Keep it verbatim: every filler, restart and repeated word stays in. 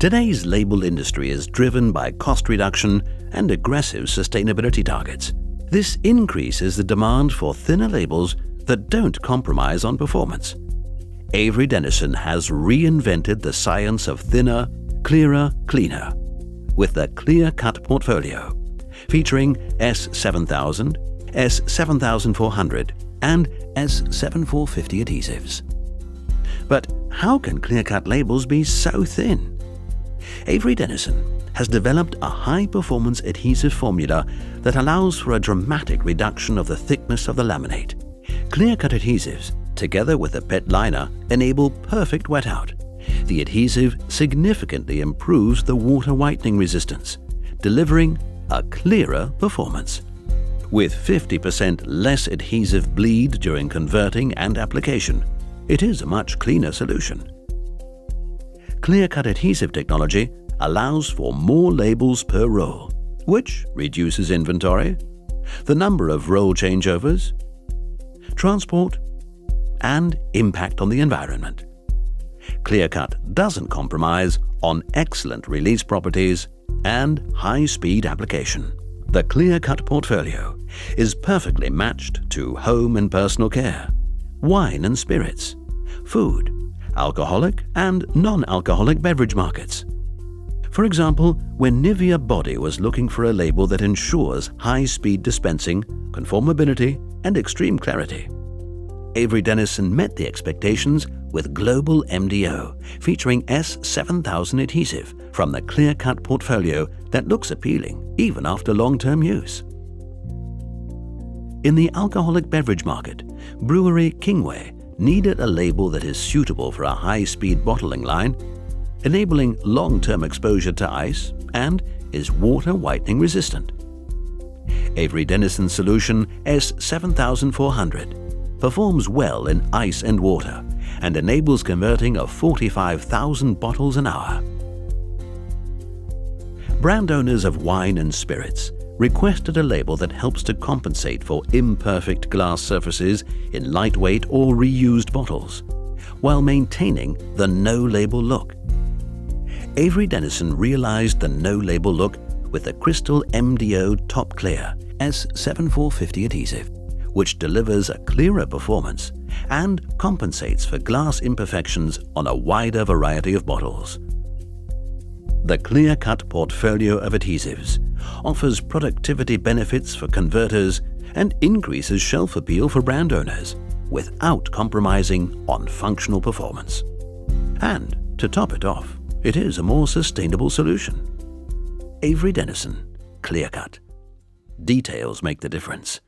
Today's label industry is driven by cost reduction and aggressive sustainability targets. This increases the demand for thinner labels that don't compromise on performance. Avery Dennison has reinvented the science of thinner, clearer, cleaner with the ClearCut portfolio, featuring S seven thousand, S seven thousand four hundred and S seven four fifty adhesives. But how can ClearCut labels be so thin? Avery Dennison has developed a high-performance adhesive formula that allows for a dramatic reduction of the thickness of the laminate. ClearCut adhesives, together with the P E T liner, enable perfect wet-out. The adhesive significantly improves the water whitening resistance, delivering a clearer performance. With fifty percent less adhesive bleed during converting and application, it is a much cleaner solution. ClearCut adhesive technology allows for more labels per roll, which reduces inventory, the number of roll changeovers, transport, and impact on the environment. ClearCut doesn't compromise on excellent release properties and high-speed application. The ClearCut portfolio is perfectly matched to home and personal care, wine and spirits, food, alcoholic and non-alcoholic beverage markets. For example, when Nivea Body was looking for a label that ensures high-speed dispensing, conformability and extreme clarity, Avery Dennison met the expectations with Global M D O, featuring S seven thousand adhesive from the ClearCut portfolio that looks appealing even after long-term use. In the alcoholic beverage market, Brewery Kingway needed a label that is suitable for a high-speed bottling line, enabling long-term exposure to ice and is water whitening resistant. Avery Dennison's solution S seven thousand four hundred performs well in ice and water and enables converting of forty-five thousand bottles an hour. Brand owners of wine and spirits requested a label that helps to compensate for imperfect glass surfaces in lightweight or reused bottles, while maintaining the no-label look. Avery Dennison realized the no-label look with the Crystal M D O Top Clear S seven four fifty adhesive, which delivers a clearer performance and compensates for glass imperfections on a wider variety of bottles. The ClearCut portfolio of adhesives offers productivity benefits for converters and increases shelf appeal for brand owners without compromising on functional performance. And to top it off, it is a more sustainable solution. Avery Dennison, ClearCut. Details make the difference.